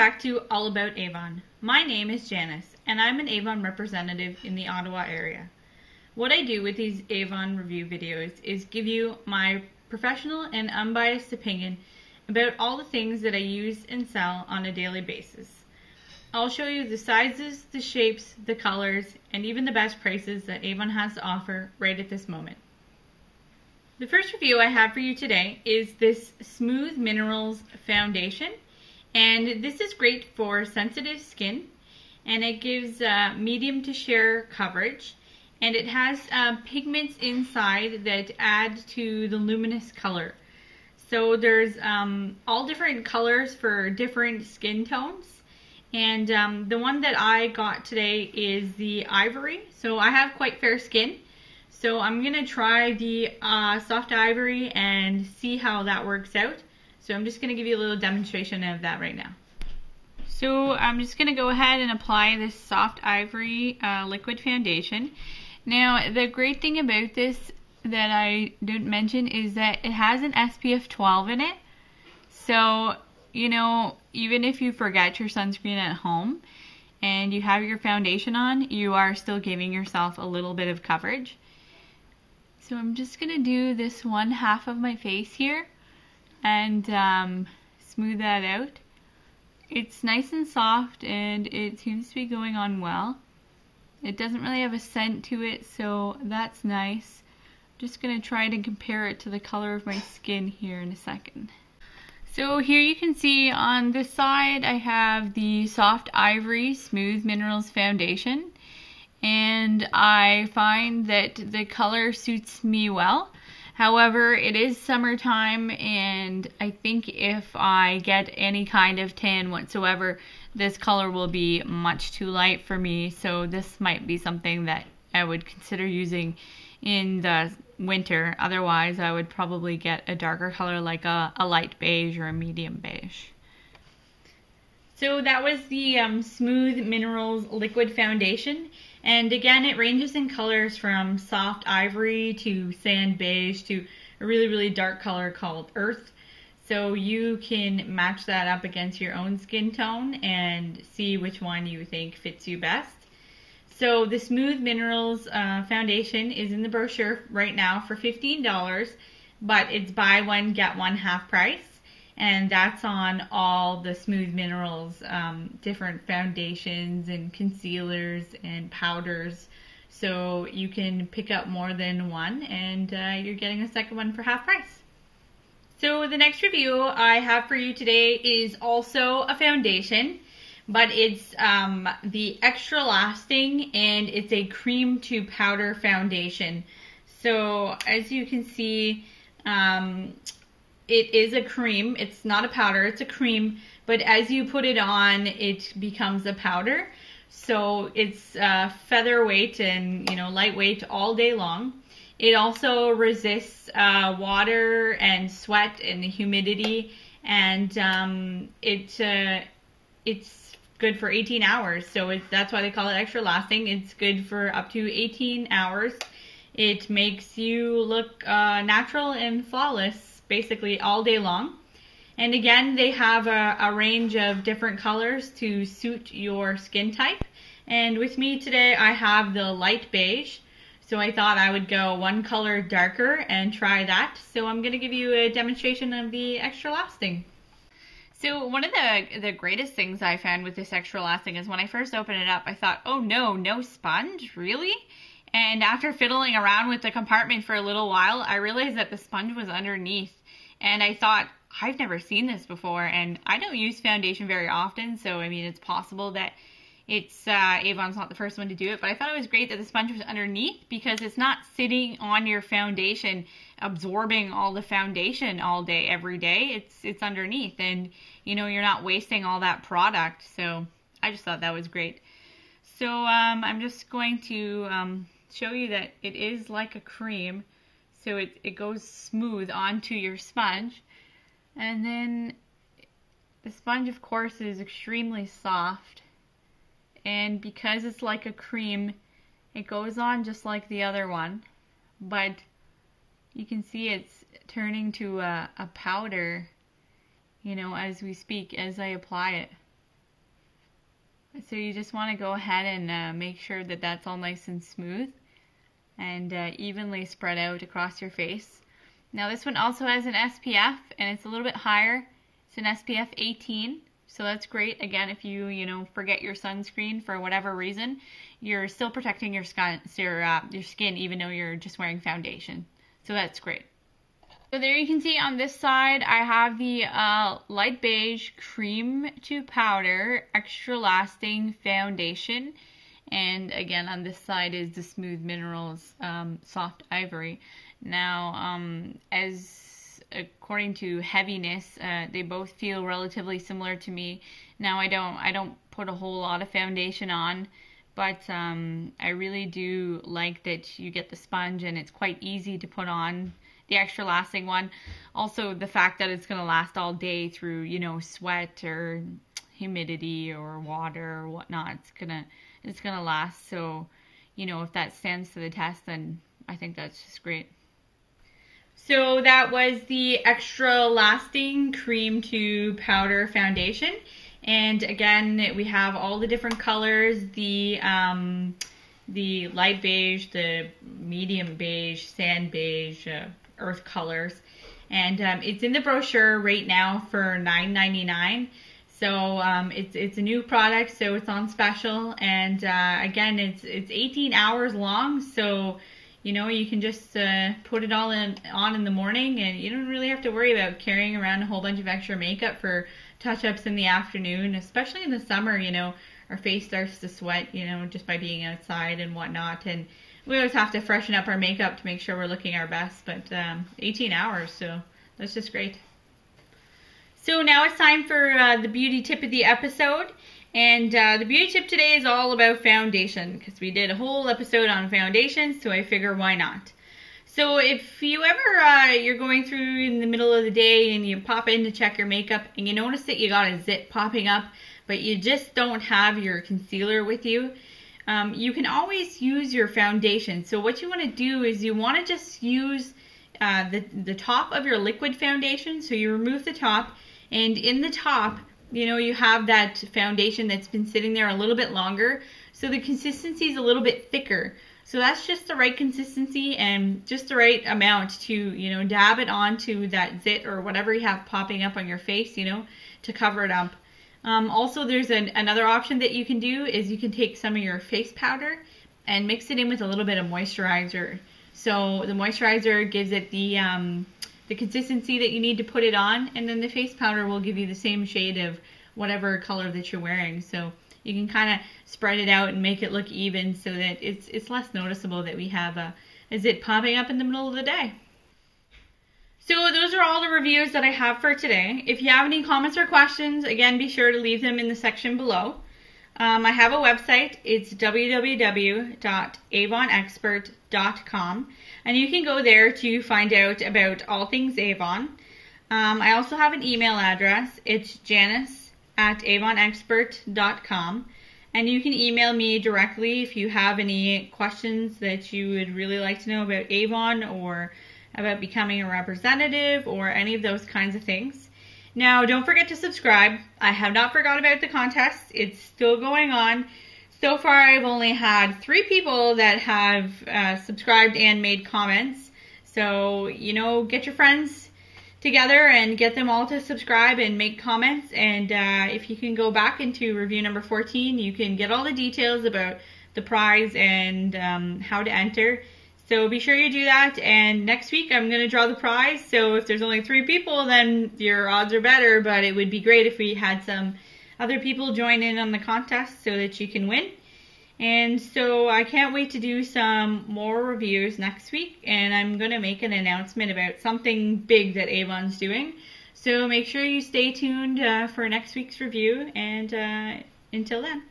back to All About Avon. My name is Janice, and I'm an Avon representative in the Ottawa area. What I do with these Avon review videos is give you my professional and unbiased opinion about all the things that I use and sell on a daily basis. I'll show you the sizes, the shapes, the colors, and even the best prices that Avon has to offer right at this moment. The first review I have for you today is this Smooth Minerals Foundation, and this is great for sensitive skin, and it gives medium to sheer coverage, and it has pigments inside that add to the luminous color. So there's all different colors for different skin tones, and the one that I got today is the ivory. So I have quite fair skin, so I'm gonna try the soft ivory and see how that works out. So I'm just gonna give you a little demonstration of that right now. So I'm just gonna go ahead and apply this soft ivory liquid foundation. Now the great thing about this that I didn't mention is that it has an SPF 12 in it, so you know, even if you forget your sunscreen at home and you have your foundation on, you are still giving yourself a little bit of coverage. So I'm just gonna do this one half of my face here and smooth that out. It's nice and soft, and it seems to be going on well. It doesn't really have a scent to it, so that's nice. Just going to try to compare it to the color of my skin here in a second. So here you can see on this side I have the Soft Ivory Smooth Minerals Foundation, and I find that the color suits me well. However, it is summertime, and I think if I get any kind of tan whatsoever, this color will be much too light for me, so this might be something that I would consider using in the winter. Otherwise, I would probably get a darker color like a light beige or a medium beige. So that was the Smooth Minerals Liquid Foundation, and again it ranges in colors from soft ivory to sand beige to a really dark color called earth. So you can match that up against your own skin tone and see which one you think fits you best. So the Smooth Minerals Foundation is in the brochure right now for $15, but it's buy one, get one half price. And that's on all the Smooth Minerals different foundations and concealers and powders. So you can pick up more than one, and you're getting a second one for half price. So the next review I have for you today is also a foundation, but it's the ExtraLasting, and it's a cream to powder foundation. So as you can see, it is a cream. It's not a powder, it's a cream, but as you put it on, it becomes a powder. So it's featherweight and, you know, lightweight all day long. It also resists water and sweat and the humidity, and it's good for 18 hours, so that's why they call it extra lasting. It's good for up to 18 hours. It makes you look natural and flawless basically all day long. And again, they have a range of different colors to suit your skin type. And with me today, I have the light beige. So I thought I would go one color darker and try that. So I'm going to give you a demonstration of the extra lasting. So one of the greatest things I found with this ExtraLasting is when I first opened it up, I thought, oh no, no sponge, really? And after fiddling around with the compartment for a little while, I realized that the sponge was underneath. And I thought, I've never seen this before, and I don't use foundation very often, so I mean, it's possible that it's Avon's not the first one to do it, but I thought it was great that the sponge was underneath, because it's not sitting on your foundation absorbing all the foundation all day every day. It's underneath, and you know, you're not wasting all that product. So I just thought that was great. So I'm just going to show you that it is like a cream, so it goes smooth onto your sponge, and then the sponge of course is extremely soft. And because it's like a cream, it goes on just like the other one, but you can see it's turning to a powder, you know, as we speak, as I apply it. So you just want to go ahead and make sure that that's all nice and smooth and evenly spread out across your face. Now this one also has an SPF, and it's a little bit higher. It's an SPF 18, so that's great. Again, if you forget your sunscreen for whatever reason, you're still protecting your skin even though you're just wearing foundation. So that's great. So there you can see on this side I have the light beige cream to powder ExtraLasting foundation, and again on this side is the Smooth Minerals Soft Ivory. Now according to heaviness, they both feel relatively similar to me. Now I don't put a whole lot of foundation on, but I really do like that you get the sponge and it's quite easy to put on. The ExtraLasting one, also the fact that it's going to last all day through sweat or humidity or water or whatnot, it's gonna last. So if that stands to the test, then I think that's just great. So that was the ExtraLasting cream to powder foundation, and again we have all the different colors: the light beige, the medium beige, sand beige, earth colors, and it's in the brochure right now for $9.99. So it's a new product, so it's on special, and again it's 18 hours long, so you can just put it all on in the morning, and you don't really have to worry about carrying around a whole bunch of extra makeup for touch-ups in the afternoon, especially in the summer. Our face starts to sweat, just by being outside and whatnot, and we always have to freshen up our makeup to make sure we're looking our best, but 18 hours, so that's just great. So now it's time for the beauty tip of the episode, and the beauty tip today is all about foundation, because we did a whole episode on foundations, so I figure why not. So if you ever, you're going through in the middle of the day and you pop in to check your makeup and you notice that you got a zit popping up, but you just don't have your concealer with you, you can always use your foundation. So what you want to do is you want to just use the top of your liquid foundation. So you remove the top, and in the top, you have that foundation that's been sitting there a little bit longer. So the consistency is a little bit thicker. So that's just the right consistency and just the right amount to, dab it onto that zit or whatever you have popping up on your face, to cover it up. Also, there's another option that you can do is you can take some of your face powder and mix it in with a little bit of moisturizer. So the moisturizer gives it the consistency that you need to put it on, and then the face powder will give you the same shade of whatever color that you're wearing. So you can kind of spread it out and make it look even so that it's less noticeable that we have a zit popping up in the middle of the day. So those are all the reviews that I have for today. If you have any comments or questions, again, be sure to leave them in the section below. I have a website. It's www.avonexpert.com, and you can go there to find out about all things Avon. I also have an email address. It's janice@avonexpert.com, and you can email me directly if you have any questions that you would really like to know about Avon or about becoming a representative or any of those kinds of things. Now, don't forget to subscribe. I have not forgot about the contest. It's still going on. So far, I've only had 3 people that have subscribed and made comments. So, get your friends together and get them all to subscribe and make comments. And if you can go back into review number 14, you can get all the details about the prize and how to enter. So be sure you do that, and next week I'm going to draw the prize. So if there's only 3 people, then your odds are better, but it would be great if we had some other people join in on the contest so that you can win. And so I can't wait to do some more reviews next week, and I'm going to make an announcement about something big that Avon's doing. So make sure you stay tuned for next week's review, and until then.